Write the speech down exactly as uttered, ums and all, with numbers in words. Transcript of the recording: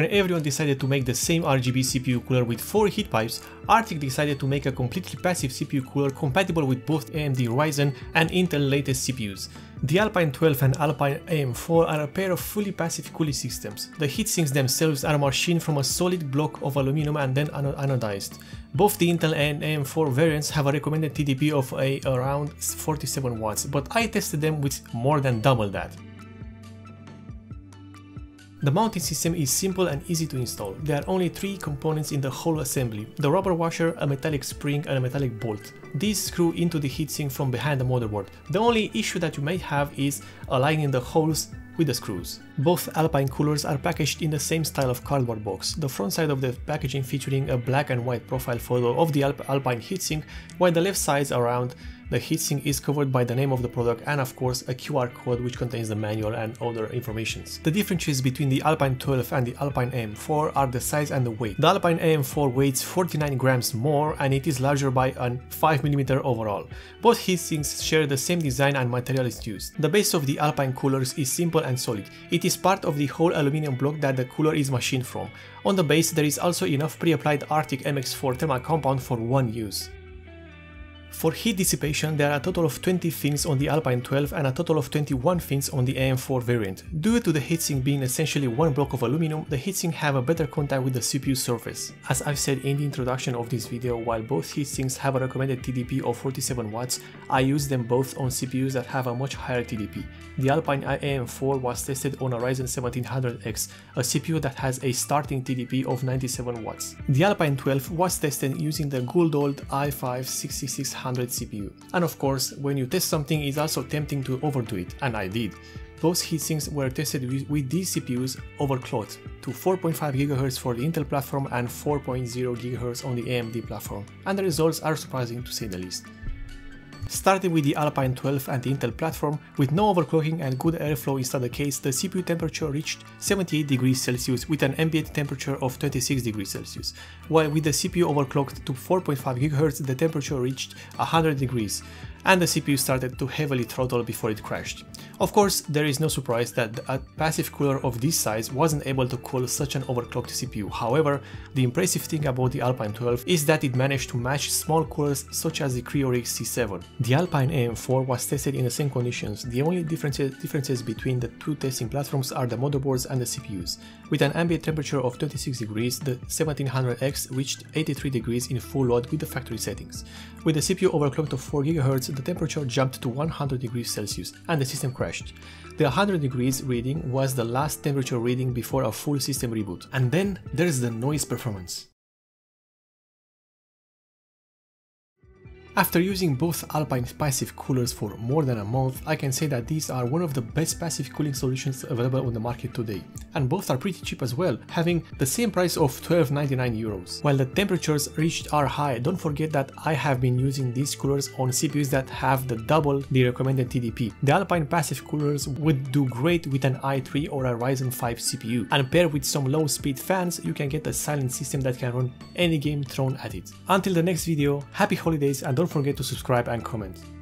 When everyone decided to make the same R G B C P U cooler with four heat pipes, Arctic decided to make a completely passive C P U cooler compatible with both A M D Ryzen and Intel latest C P Us. The Alpine twelve and Alpine A M four are a pair of fully passive cooling systems. The heatsinks themselves are machined from a solid block of aluminum and then anodized. Both the Intel and A M four variants have a recommended T D P of a, around forty-seven watts, but I tested them with more than double that. The mounting system is simple and easy to install. There are only three components in the whole assembly: the rubber washer, a metallic spring and a metallic bolt. These screw into the heatsink from behind the motherboard. The only issue that you may have is aligning the holes with the screws. Both Alpine coolers are packaged in the same style of cardboard box, the front side of the packaging featuring a black and white profile photo of the Alp Alpine heatsink, while the left side around the heatsink is covered by the name of the product and, of course, a Q R code which contains the manual and other information. The differences between the Alpine twelve and the Alpine A M four are the size and the weight. The Alpine A M four weighs forty-nine grams more and it is larger by a five millimeters overall. Both heatsinks share the same design and material is used. The base of the Alpine coolers is simple and solid. It is part of the whole aluminum block that the cooler is machined from. On the base, there is also enough pre-applied Arctic M X four thermal compound for one use. For heat dissipation, there are a total of twenty fins on the Alpine twelve and a total of twenty-one fins on the A M four variant. Due to the heatsink being essentially one block of aluminum, the heatsink have a better contact with the C P U surface. As I've said in the introduction of this video, while both heatsinks have a recommended T D P of forty-seven watts, I use them both on C P Us that have a much higher T D P. The Alpine A M four was tested on a Ryzen seventeen hundred X, a C P U that has a starting T D P of ninety-seven watts. The Alpine twelve was tested using the good old i five sixty-six hundred C P U. And of course, when you test something, it's also tempting to overdo it, and I did. Both heatsinks were tested with, with these C P Us overclocked to four point five gigahertz for the Intel platform and four point zero gigahertz on the A M D platform, and the results are surprising to say the least. Starting with the Alpine twelve and the Intel platform, with no overclocking and good airflow inside the case, the C P U temperature reached seventy-eight degrees Celsius with an ambient temperature of twenty-six degrees Celsius, while with the C P U overclocked to four point five gigahertz, the temperature reached one hundred degrees, and the C P U started to heavily throttle before it crashed. Of course, there is no surprise that a passive cooler of this size wasn't able to cool such an overclocked C P U. However, the impressive thing about the Alpine twelve is that it managed to match small coolers such as the Cryorig C seven. The Alpine A M four was tested in the same conditions. The only differences, differences between the two testing platforms are the motherboards and the C P Us. With an ambient temperature of twenty-six degrees, the seventeen hundred X reached eighty-three degrees in full load with the factory settings. With the C P U overclocked to four gigahertz, the temperature jumped to one hundred degrees Celsius and the system crashed. The one hundred degrees reading was the last temperature reading before a full system reboot. And then there's the noise performance. After using both Alpine passive coolers for more than a month, I can say that these are one of the best passive cooling solutions available on the market today. And both are pretty cheap as well, having the same price of twelve ninety-nine euros. While the temperatures reached are high, don't forget that I have been using these coolers on C P Us that have the double the recommended T D P. The Alpine passive coolers would do great with an i three or a Ryzen five C P U, and paired with some low speed fans, you can get a silent system that can run any game thrown at it. Until the next video, happy holidays and don't forget to subscribe and comment.